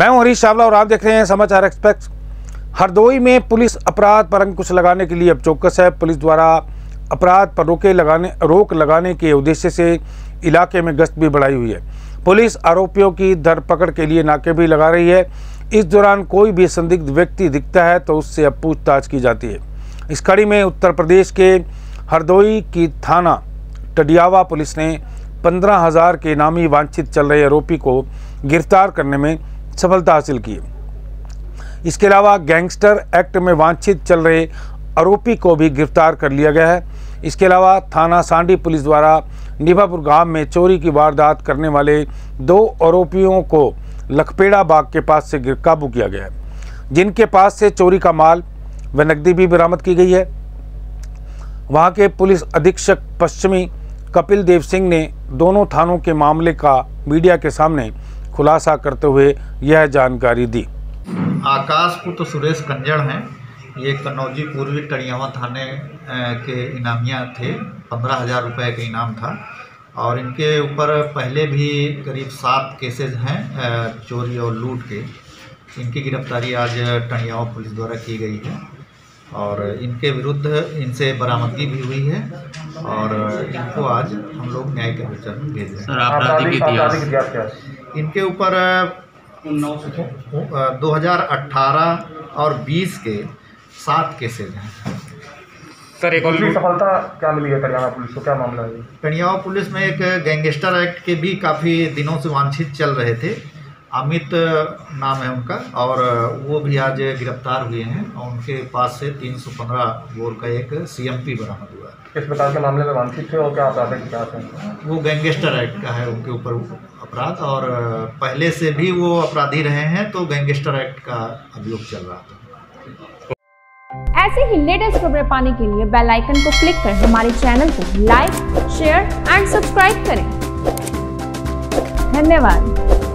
मैं हूं हरीश चावला और आप देख रहे हैं समाचार एक्सप्रेस। हरदोई में पुलिस अपराध पर अंकुश लगाने के लिए अब चौकस है। पुलिस द्वारा अपराध पर रोक लगाने के उद्देश्य से इलाके में गश्त भी बढ़ाई हुई है। पुलिस आरोपियों की धरपकड़ के लिए नाके भी लगा रही है। इस दौरान कोई भी संदिग्ध व्यक्ति दिखता है तो उससे अब पूछताछ की जाती है। इस कड़ी में उत्तर प्रदेश के हरदोई की थाना टड़ियावा पुलिस ने 15,000 के नामी वांछित चल रहे आरोपी को गिरफ्तार करने में सफलता हासिल की। इसके अलावा गैंगस्टर एक्ट में वांछित चल रहे आरोपी को भी गिरफ्तार कर लिया गया है। इसके अलावा थाना सांडी पुलिस द्वारा निबाबुरगांव में चोरी की वारदात करने वाले 2 आरोपियों को लखपेड़ा बाग के पास से काबू किया गया है, जिनके पास से चोरी का माल व नकदी भी बरामद की गई है। वहां के पुलिस अधीक्षक पश्चिमी कपिल देव सिंह ने दोनों थानों के मामले का मीडिया के सामने खुलासा करते हुए यह जानकारी दी। आकाशपुत्र सुरेश कंजड़ हैं, ये कन्नौजी पूर्वी टड़ियावा थाने के इनामिया थे। 15,000 रुपये का इनाम था और इनके ऊपर पहले भी करीब 7 केसेज हैं चोरी और लूट के। इनकी गिरफ्तारी आज टड़ियावा पुलिस द्वारा की गई है और इनके विरुद्ध इनसे बरामदगी भी हुई है और इनको आज हम लोग न्यायिक हिरासत में भेज रहे हैं। इनके ऊपर 2018 और 20 के 7 केसेज हैं। सर एक और सफलता क्या मिली है टड़ियावा पुलिस को, क्या मामला है? टड़ियावा पुलिस में एक गैंगस्टर एक्ट के भी काफ़ी दिनों से वांछित चल रहे थे, अमित नाम है उनका, और वो भी आज गिरफ्तार हुए हैं और उनके पास से 315 बोर का एक CMP बरामद हुआ है। किस प्रकार के मामले में वांछित थे और क्या अपराधिक है? वो गैंगस्टर एक्ट का है उनके ऊपर अपराध, और पहले से भी वो अपराधी रहे हैं तो गैंगस्टर एक्ट का अभियोग चल रहा था। ऐसे ही लेटेस्ट खबरें पाने के लिए बेल आइकन को क्लिक कर हमारे चैनल को लाइक, शेयर एंड सब्सक्राइब करें। धन्यवाद।